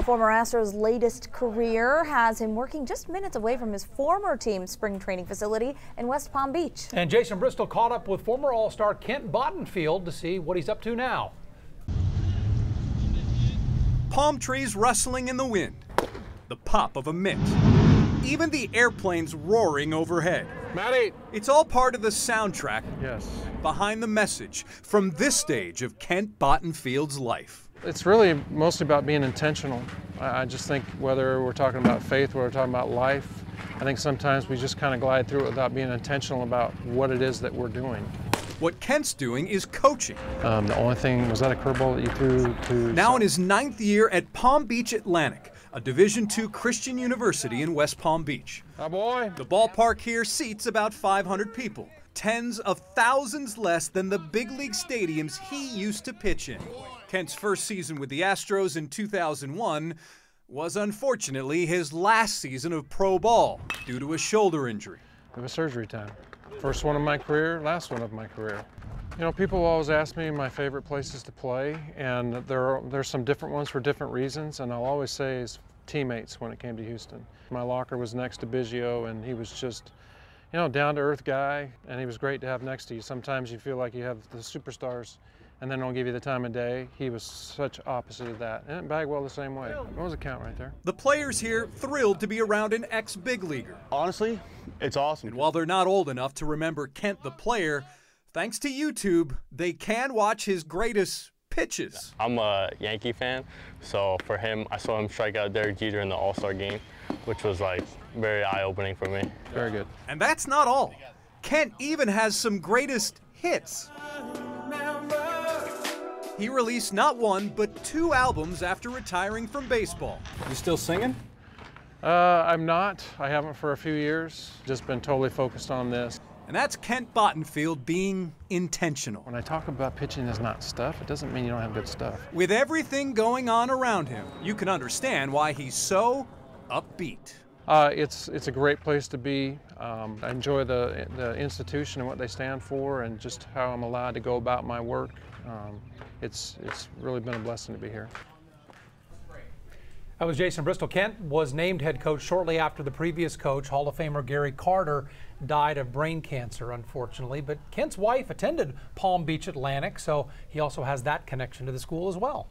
The former Astros' latest career has him working just minutes away from his former team's spring training facility in West Palm Beach. And Jason Bristol caught up with former All-Star Kent Bottenfield to see what he's up to now. Palm trees rustling in the wind, the pop of a mitt, even the airplanes roaring overhead. Matty. It's all part of the soundtrack. Yes. Behind the message from this stage of Kent Bottenfield's life. It's really mostly about being intentional. I just think whether we're talking about faith, whether we're talking about life, I think sometimes we just kind of glide through it without being intentional about what it is that we're doing. What Kent's doing is coaching. The only thing, was that a curveball that you threw to... Now in his 9th year at Palm Beach Atlantic, a Division II Christian university in West Palm Beach. Oh boy. The ballpark here seats about 500 people, tens of thousands less than the big league stadiums he used to pitch in. Kent's first season with the Astros in 2001 was unfortunately his last season of pro ball due to a shoulder injury. It was surgery time. First one of my career, last one of my career. You know, people always ask me my favorite places to play, and there's some different ones for different reasons, and I'll always say is teammates when it came to Houston. My locker was next to Biggio, and he was just, you know, down-to-earth guy, and he was great to have next to you. Sometimes you feel like you have the superstars, and then don't give you the time of day. He was such opposite of that. And Bagwell the same way. What was the count right there? The players here thrilled to be around an ex-big leaguer. Honestly, it's awesome. And while they're not old enough to remember Kent the player, thanks to YouTube, they can watch his greatest pitches. I'm a Yankee fan, so for him, I saw him strike out Derek Jeter in the All-Star Game, which was like very eye-opening for me. Very good. And that's not all. Kent even has some greatest hits. He released not one, but 2 albums after retiring from baseball. You still singing? I'm not. I haven't for a few years. Just been totally focused on this. And that's Kent Bottenfield being intentional. When I talk about pitching is not stuff, it doesn't mean you don't have good stuff. With everything going on around him, you can understand why he's so upbeat. It's a great place to be. I enjoy the institution and what they stand for and just how I'm allowed to go about my work. It's really been a blessing to be here. That was Jason Bristol. Kent was named head coach shortly after the previous coach, Hall of Famer Gary Carter, died of brain cancer, unfortunately. But Kent's wife attended Palm Beach Atlantic, so he also has that connection to the school as well.